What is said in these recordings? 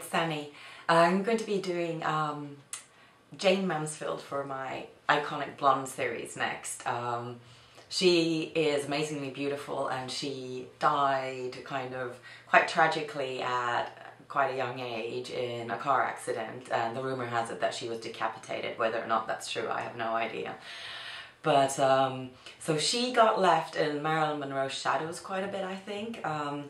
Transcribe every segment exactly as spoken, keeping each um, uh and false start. it's Sunny. I'm going to be doing um, Jayne Mansfield for my Iconic Blonde series next. Um, she is amazingly beautiful and she died kind of quite tragically at quite a young age in a car accident, and the rumor has it that she was decapitated. Whether or not that's true, I have no idea. But um, so she got left in Marilyn Monroe's shadows quite a bit, I think, um,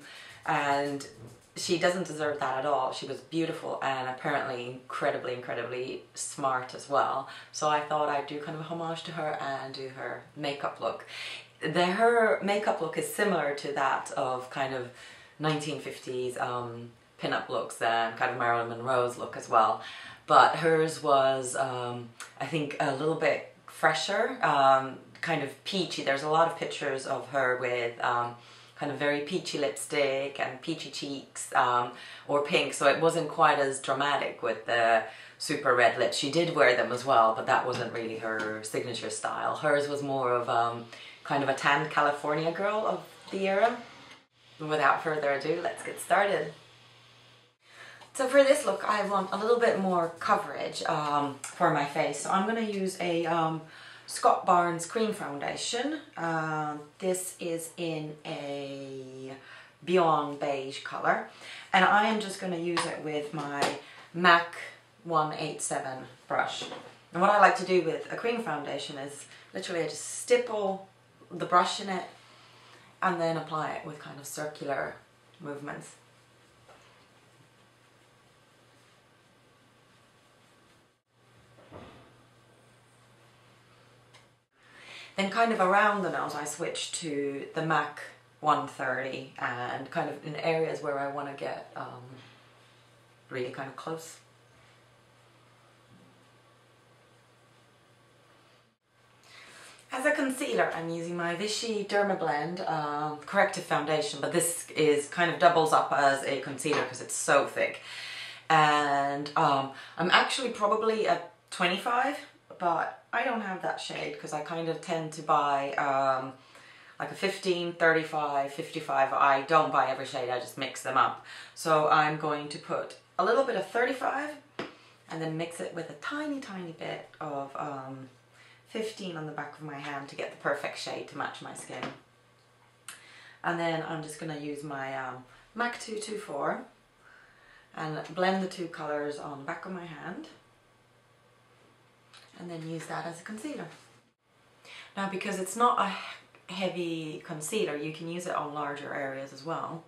and she doesn't deserve that at all. She was beautiful and apparently incredibly, incredibly smart as well. So I thought I'd do kind of a homage to her and do her makeup look. The, her makeup look is similar to that of kind of nineteen fifties um, pin-up looks and kind of Marilyn Monroe's look as well. But hers was, um, I think, a little bit fresher, um, kind of peachy. There's a lot of pictures of her with um, kind of very peachy lipstick and peachy cheeks, um, or pink, so it wasn't quite as dramatic with the super red lips. She did wear them as well, but that wasn't really her signature style. Hers was more of um, kind of a tanned California girl of the era. Without further ado, let's get started. So for this look, I want a little bit more coverage um, for my face. So I'm going to use a um, Scott Barnes cream foundation. Uh, this is in a Beyond Beige color. And I am just going to use it with my MAC one eight seven brush. And what I like to do with a cream foundation is literally I just stipple the brush in it and then apply it with kind of circular movements. Then kind of around the nose I switch to the MAC one thirty, and kind of in areas where I want to get um, really kind of close. As a concealer I'm using my Vichy Dermablend uh, corrective foundation, but this is kind of doubles up as a concealer because it's so thick. And um, I'm actually probably at twenty-five, but I don't have that shade because I kind of tend to buy um, like a fifteen, thirty-five, fifty-five. I don't buy every shade, I just mix them up. So I'm going to put a little bit of thirty-five and then mix it with a tiny, tiny bit of um, fifteen on the back of my hand to get the perfect shade to match my skin. And then I'm just going to use my um, MAC two two four and blend the two colors on the back of my hand, and then use that as a concealer. Now, because it's not a heavy concealer, you can use it on larger areas as well.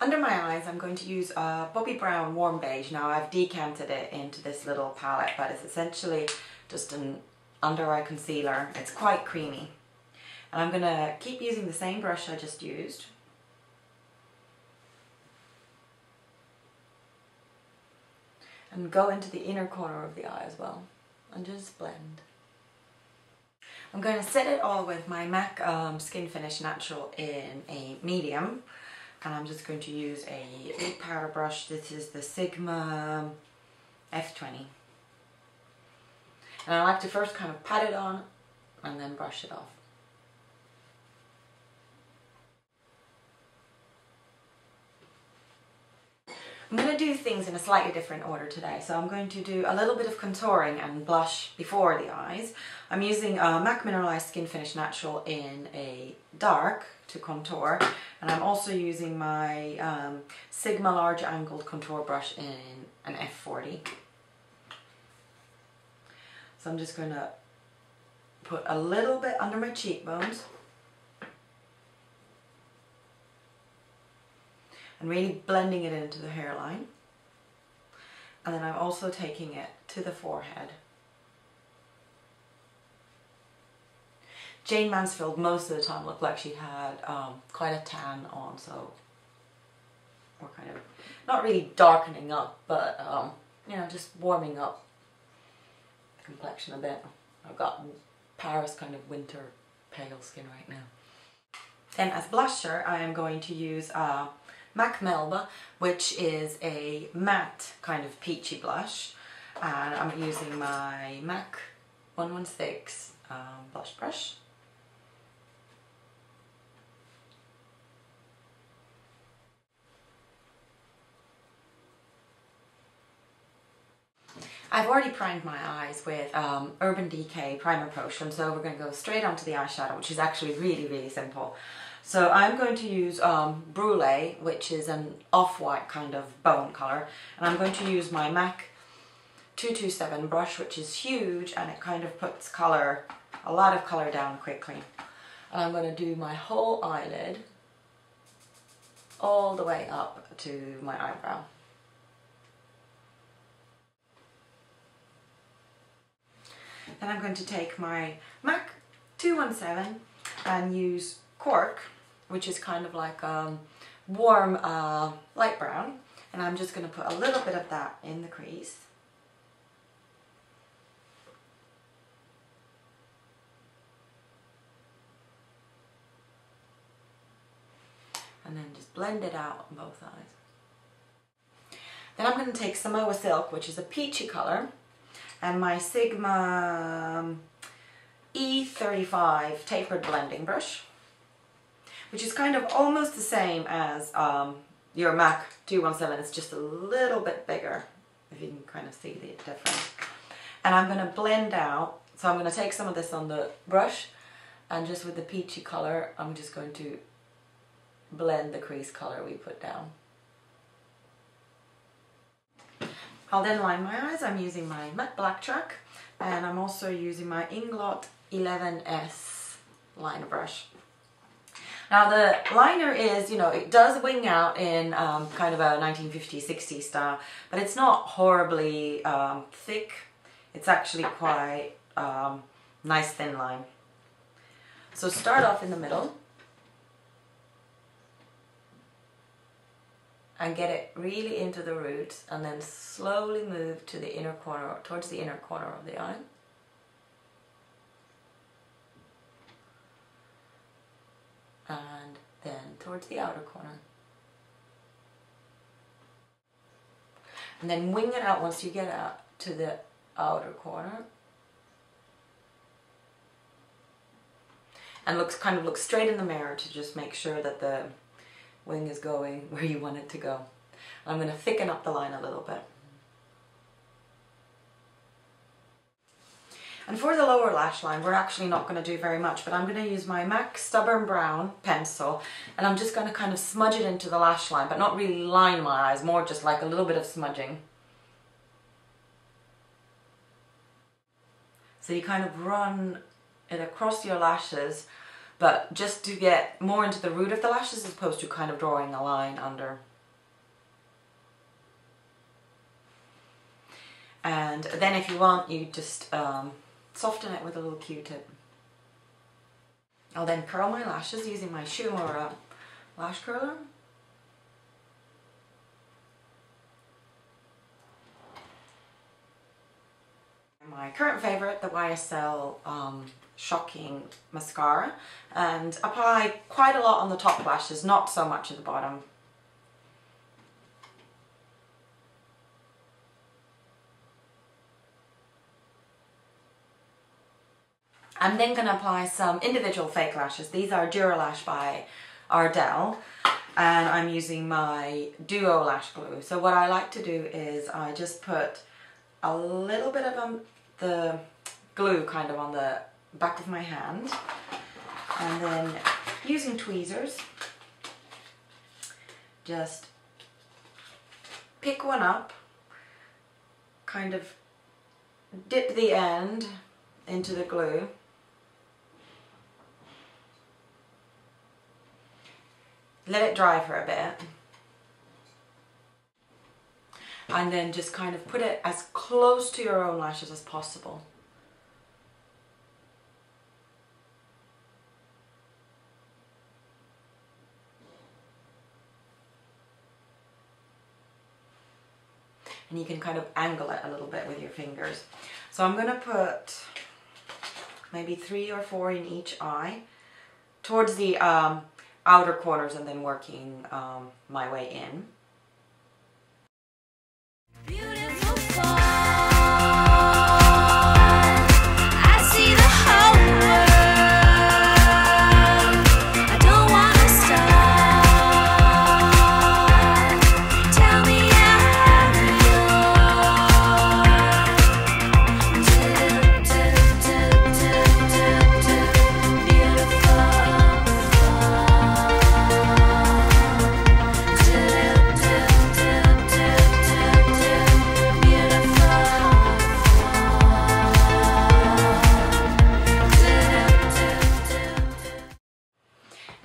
Under my eyes, I'm going to use a Bobbi Brown Warm Beige. Now, I've decanted it into this little palette, but it's essentially just an under-eye concealer. It's quite creamy. And I'm gonna keep using the same brush I just used. And go into the inner corner of the eye as well, and just blend. I'm going to set it all with my MAC um, Skin Finish Natural in a medium, and I'm just going to use a big powder brush. This is the Sigma F twenty. And I like to first kind of pat it on, and then brush it off. I'm going to do things in a slightly different order today, so I'm going to do a little bit of contouring and blush before the eyes. I'm using uh, MAC Mineralized Skin Finish Natural in a dark to contour, and I'm also using my um, Sigma Large Angled Contour Brush in an F forty. So I'm just going to put a little bit under my cheekbones and really blending it into the hairline. And then I'm also taking it to the forehead. Jayne Mansfield most of the time looked like she had um, quite a tan on, so we're kind of not really darkening up, but um, you know, just warming up the complexion a bit. I've got Paris kind of winter pale skin right now. Then as blusher I am going to use uh, MAC Melba, which is a matte kind of peachy blush, and I'm using my MAC one one six um, blush brush. I've already primed my eyes with um, Urban Decay Primer Potion, so we're going to go straight onto the eyeshadow, which is actually really, really simple. So I'm going to use um, Brulee, which is an off-white kind of bone colour, and I'm going to use my MAC two two seven brush, which is huge, and it kind of puts colour, a lot of colour down quickly. And I'm going to do my whole eyelid all the way up to my eyebrow. Then I'm going to take my MAC two one seven and use Cork, which is kind of like a warm uh, light brown, and I'm just going to put a little bit of that in the crease. And then just blend it out on both eyes. Then I'm going to take Samoa Silk, which is a peachy colour, and my Sigma E thirty-five tapered blending brush, which is kind of almost the same as um, your MAC two one seven. It's just a little bit bigger, if you can kind of see the difference. And I'm going to blend out, so I'm going to take some of this on the brush, and just with the peachy colour, I'm just going to blend the crease colour we put down. I'll then line my eyes. I'm using my matte black track, and I'm also using my Inglot eleven S liner brush. Now the liner is, you know, it does wing out in um, kind of a nineteen fifties, sixties style, but it's not horribly um, thick. It's actually quite um, nice thin line. So start off in the middle and get it really into the roots, and then slowly move to the inner corner, towards the inner corner of the eye. And then towards the outer corner. And then wing it out once you get out to the outer corner. And looks, kind of look straight in the mirror to just make sure that the wing is going where you want it to go. I'm going to thicken up the line a little bit. And for the lower lash line, we're actually not going to do very much, but I'm going to use my MAC Stubborn Brown pencil, and I'm just going to kind of smudge it into the lash line, but not really line my eyes, more just like a little bit of smudging. So you kind of run it across your lashes, but just to get more into the root of the lashes as opposed to kind of drawing a line under. And then if you want, you just um, soften it with a little Q-tip. I'll then curl my lashes using my Shumura lash curler. My current favourite, the Y S L um, Shocking Mascara, and apply quite a lot on the top lashes, not so much at the bottom. I'm then going to apply some individual fake lashes. These are Duralash by Ardell, and I'm using my Duo lash glue. So what I like to do is I just put a little bit of um, the glue kind of on the back of my hand, and then using tweezers, just pick one up, kind of dip the end into the glue, let it dry for a bit, and then just kind of put it as close to your own lashes as possible. And you can kind of angle it a little bit with your fingers. So I'm going to put maybe three or four in each eye towards the um, outer corners, and then working um, my way in.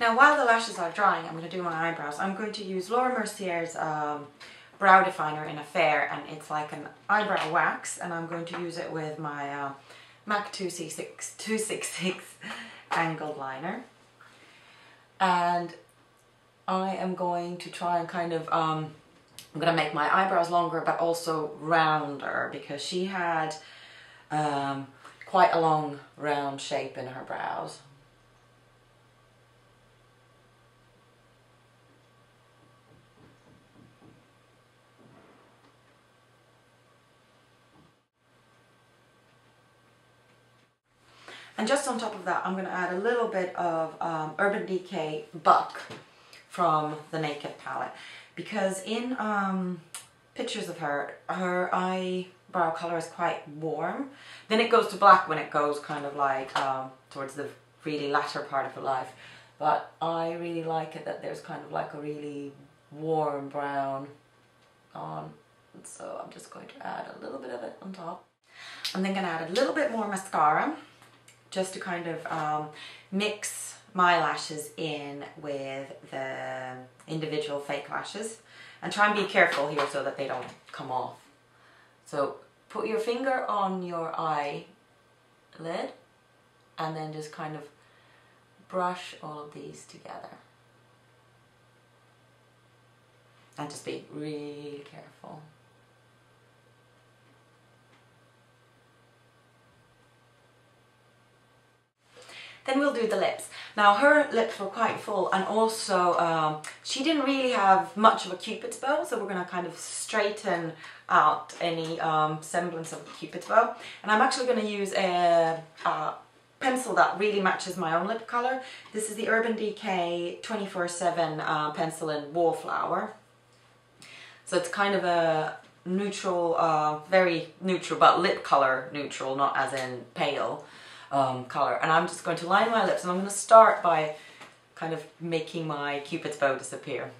Now while the lashes are drying, I'm going to do my eyebrows. I'm going to use Laura Mercier's um, brow definer in a fair, and it's like an eyebrow wax, and I'm going to use it with my uh, MAC two sixty-six angled liner. And I am going to try and kind of, um, I'm going to make my eyebrows longer but also rounder, because she had um, quite a long round shape in her brows. And just on top of that, I'm going to add a little bit of um, Urban Decay Buck from the Naked palette, because in um, pictures of her, her eyebrow color is quite warm. Then it goes to black when it goes kind of like um, towards the really latter part of her life. But I really like it that there's kind of like a really warm brown on. And so I'm just going to add a little bit of it on top. I'm then going to add a little bit more mascara, just to kind of um, mix my lashes in with the individual fake lashes. And try and be careful here so that they don't come off. So put your finger on your eyelid and then just kind of brush all of these together. And just be really careful. Then we'll do the lips. Now her lips were quite full, and also um, she didn't really have much of a cupid's bow, so we're going to kind of straighten out any um, semblance of a cupid's bow. And I'm actually going to use a, a pencil that really matches my own lip colour. This is the Urban Decay twenty-four seven uh, pencil in Wallflower. So it's kind of a neutral, uh, very neutral, but lip colour neutral, not as in pale. Um, colour, and I'm just going to line my lips, and I'm going to start by kind of making my cupid's bow disappear.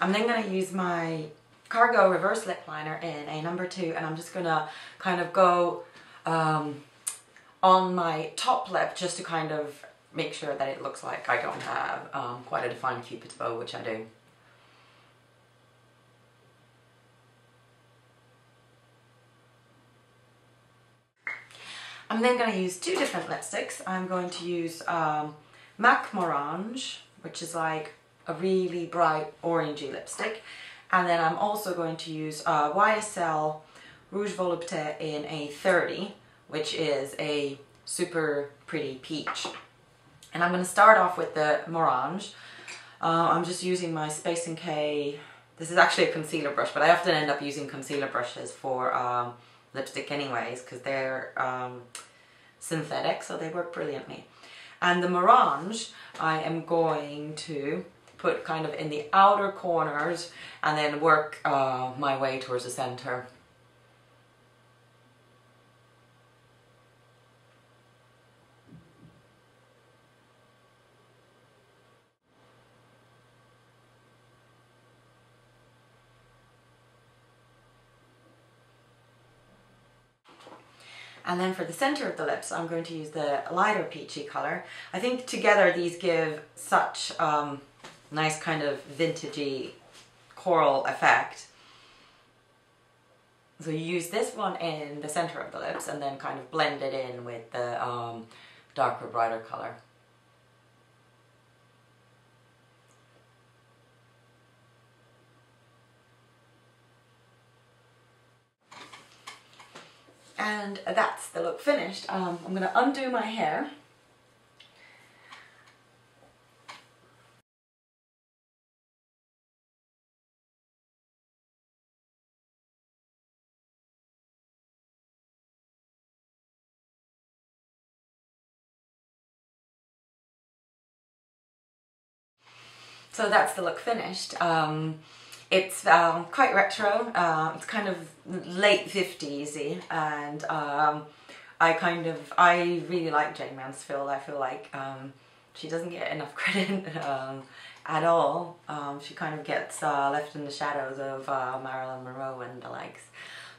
I'm then going to use my Cargo reverse lip liner in a number two, and I'm just going to kind of go um, on my top lip, just to kind of make sure that it looks like I don't have um, quite a defined cupid's bow, which I do. I'm then going to use two different lipsticks. I'm going to use um, MAC Morange, which is like a really bright orangey lipstick. And then I'm also going to use uh, Y S L Rouge Volupté in a thirty. Which is a super pretty peach. And I'm going to start off with the Morange. Uh, I'm just using my Space and K, this is actually a concealer brush, but I often end up using concealer brushes for um, lipstick anyways, because they're um, synthetic, so they work brilliantly. And the Morange, I am going to put kind of in the outer corners and then work uh, my way towards the center. And then for the center of the lips, I'm going to use the lighter peachy color. I think together these give such um, nice kind of vintagey coral effect. So you use this one in the center of the lips and then kind of blend it in with the um, darker, brighter color. And that's the look finished. Um, I'm going to undo my hair. So that's the look finished. Um, It's um, quite retro, uh, it's kind of late fifties-y, and um, I kind of, I really like Jayne Mansfield. I feel like um, she doesn't get enough credit um, at all. Um, she kind of gets uh, left in the shadows of uh, Marilyn Monroe and the likes.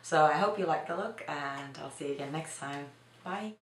So I hope you like the look, and I'll see you again next time. Bye!